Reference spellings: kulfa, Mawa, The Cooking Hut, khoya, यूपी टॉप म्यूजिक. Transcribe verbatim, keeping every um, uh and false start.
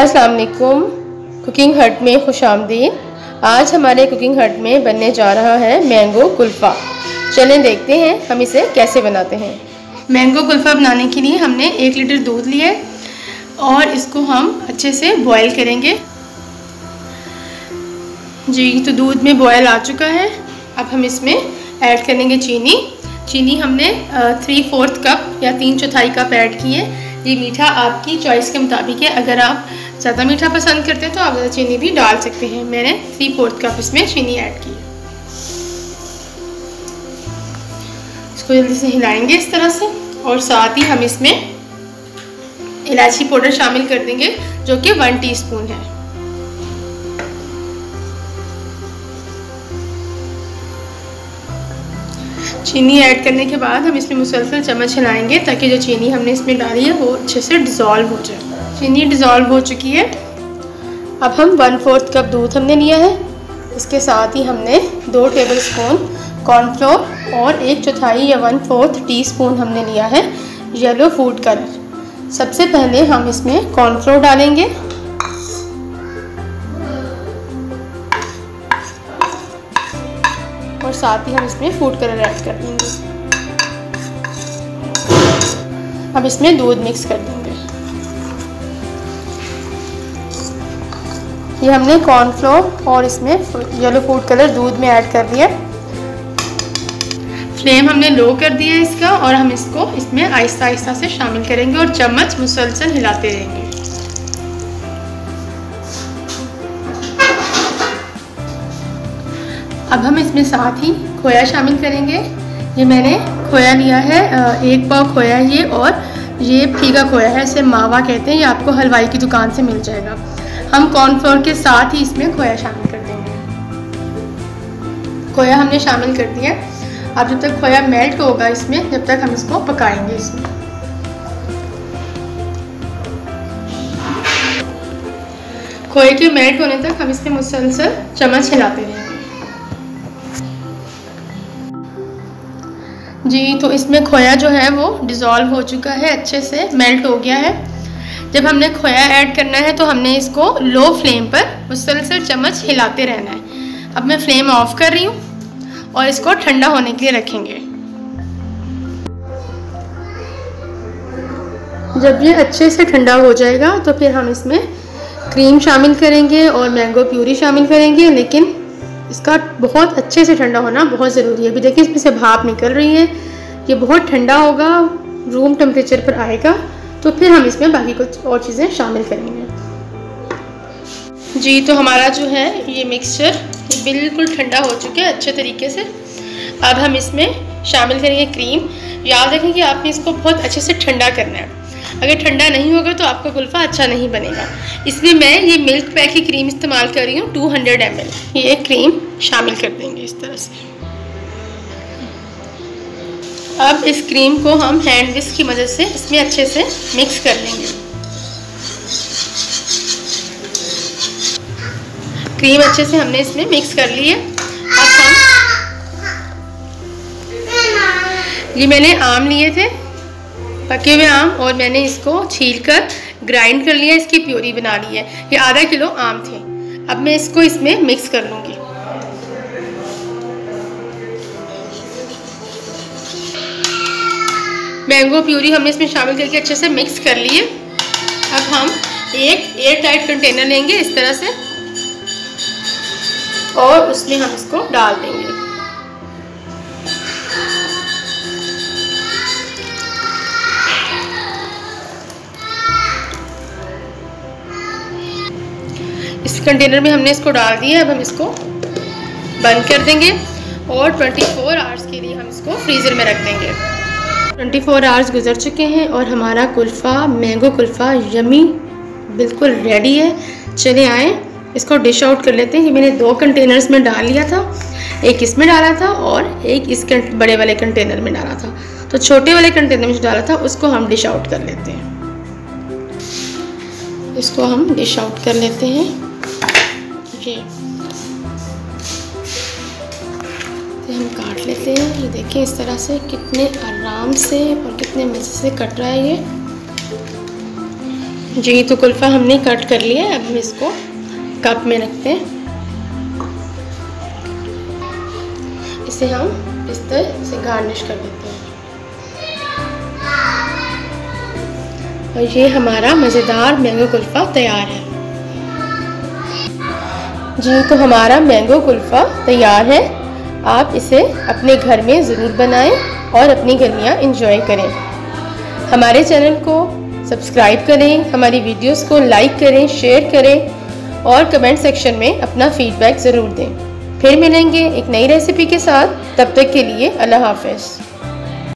अस्सलाम वालेकुम, कुकिंग हट में खुशामदीद। आज हमारे कुकिंग हट में बनने जा रहा है मैंगो कुल्फ़ा। चलें देखते हैं हम इसे कैसे बनाते हैं। मैंगो कुल्फ़ा बनाने के लिए हमने एक लीटर दूध लिया है और इसको हम अच्छे से बॉयल करेंगे। जी तो दूध में बॉयल आ चुका है। अब हम इसमें ऐड करेंगे चीनी। चीनी हमने थ्री फोर्थ कप या तीन चौथाई कप ऐड की है। ये मीठा आपकी चॉइस के मुताबिक है, अगर आप ज़्यादा मीठा पसंद करते हैं तो आप ज़्यादा चीनी भी डाल सकते हैं। मैंने थ्री फोर्थ कप इसमें चीनी ऐड की है। इसको जल्दी से हिलाएंगे इस तरह से और साथ ही हम इसमें इलायची पाउडर शामिल कर देंगे जो कि वन टीस्पून है। चीनी ऐड करने के बाद हम इसमें मुसलसल चम्मच हिलाएंगे ताकि जो चीनी हमने इसमें डाली है वो अच्छे से डिज़ोल्व हो जाए। चीनी डिज़ोल्व हो चुकी है। अब हम वन फोर्थ कप दूध हमने लिया है, इसके साथ ही हमने दो टेबल स्पून कॉर्नफ्लोर और एक चौथाई या वन फोर्थ टीस्पून हमने लिया है येलो फूड कलर। सबसे पहले हम इसमें कॉर्नफ्लोर डालेंगे। और साथ ही हम इसमें फूड कलर ऐड कर देंगे। अब इसमें दूध मिक्स कर देंगे। ये हमने कॉर्नफ्लोर और इसमें येलो फूड कलर दूध में ऐड कर दिया। फ्लेम हमने लो कर दिया है इसका और हम इसको इसमें आहिस्ता आहिस्ता से शामिल करेंगे और चम्मच मुसलसल हिलाते रहेंगे। अब हम इसमें साथ ही खोया शामिल करेंगे। ये मैंने खोया लिया है, एक पाव खोया ये और ये फीका खोया है, इसे मावा कहते हैं। ये आपको हलवाई की दुकान से मिल जाएगा। हम कॉर्नफ्लोर के साथ ही इसमें खोया शामिल कर देंगे। खोया हमने शामिल कर दिया। अब जब तक खोया मेल्ट होगा इसमें, जब तक हम इसको पकाएंगे इसमें। खोए के मेल्ट होने तक हम इसमें मुसलसल चम्मच हिलाते रहेंगे। जी तो इसमें खोया जो है वो डिज़ोल्व हो चुका है, अच्छे से मेल्ट हो गया है। जब हमने खोया ऐड करना है तो हमने इसको लो फ्लेम पर मुसलसल चम्मच हिलाते रहना है। अब मैं फ्लेम ऑफ कर रही हूँ और इसको ठंडा होने के लिए रखेंगे। जब ये अच्छे से ठंडा हो जाएगा तो फिर हम इसमें क्रीम शामिल करेंगे और मैंगो प्यूरी शामिल करेंगे, लेकिन इसका बहुत अच्छे से ठंडा होना बहुत ज़रूरी है। अभी देखिए इसमें से भाप निकल रही है। ये बहुत ठंडा होगा, रूम टेम्परेचर पर आएगा तो फिर हम इसमें बाकी कुछ और चीज़ें शामिल करेंगे। जी तो हमारा जो है ये मिक्सचर बिल्कुल ठंडा हो चुका है अच्छे तरीके से। अब हम इसमें शामिल करेंगे क्रीम। याद रखें कि आपने इसको बहुत अच्छे से ठंडा करना है, अगर ठंडा नहीं होगा तो आपका कुल्फ़ा अच्छा नहीं बनेगा। इसलिए मैं ये मिल्क पैक की क्रीम इस्तेमाल कर रही हूँ, टू हंड्रेड एम एल। ये क्रीम शामिल कर देंगे इस तरह से। अब इस क्रीम को हम हैंड विस्क की मदद से इसमें अच्छे से मिक्स कर लेंगे। क्रीम अच्छे से हमने इसमें मिक्स कर ली है। अब हम ये मैंने आम लिए थे, पके हुए आम, और मैंने इसको छीलकर ग्राइंड कर लिया, इसकी प्यूरी बना ली है। ये आधा किलो आम थे। अब मैं इसको इसमें मिक्स कर लूँगी। मैंगो प्यूरी हमने इसमें शामिल करके अच्छे से मिक्स कर ली है। अब हम एक एयर टाइट कंटेनर लेंगे इस तरह से और उसमें हम इसको डाल देंगे। इस कंटेनर में हमने इसको डाल दिया है। अब हम इसको बंद कर देंगे और चौबीस आवर्स के लिए हम इसको फ्रीज़र में रख देंगे। चौबीस आवर्स गुजर चुके हैं और हमारा कुल्फ़ा, मैंगो कुल्फ़ा यमी बिल्कुल रेडी है। चले आए इसको डिश आउट कर लेते हैं। ये मैंने दो कंटेनर्स में डाल लिया था, एक इसमें डाला था और एक इस बड़े वाले कंटेनर में डाला था। तो छोटे वाले कंटेनर में जो डाला था उसको हम डिश आउट कर लेते हैं। इसको हम डिश आउट कर लेते हैं। ये हम काट लेते हैं। ये देखिए इस तरह से कितने आराम से और कितने मज़े से कट रहा है। ये जी। तो कुल्फा हमने कट कर लिया है, अब हम इसको कप में रखते हैं। इसे हम इस तरह से गार्निश कर देते हैं और ये हमारा मज़ेदार मैंगो कुल्फा तैयार है। जी तो हमारा मैंगो कुल्फा तैयार है। आप इसे अपने घर में ज़रूर बनाएं और अपनी गर्मियाँ एंजॉय करें। हमारे चैनल को सब्सक्राइब करें, हमारी वीडियोस को लाइक करें, शेयर करें और कमेंट सेक्शन में अपना फ़ीडबैक ज़रूर दें। फिर मिलेंगे एक नई रेसिपी के साथ, तब तक के लिए अल्लाह हाफ़िज़।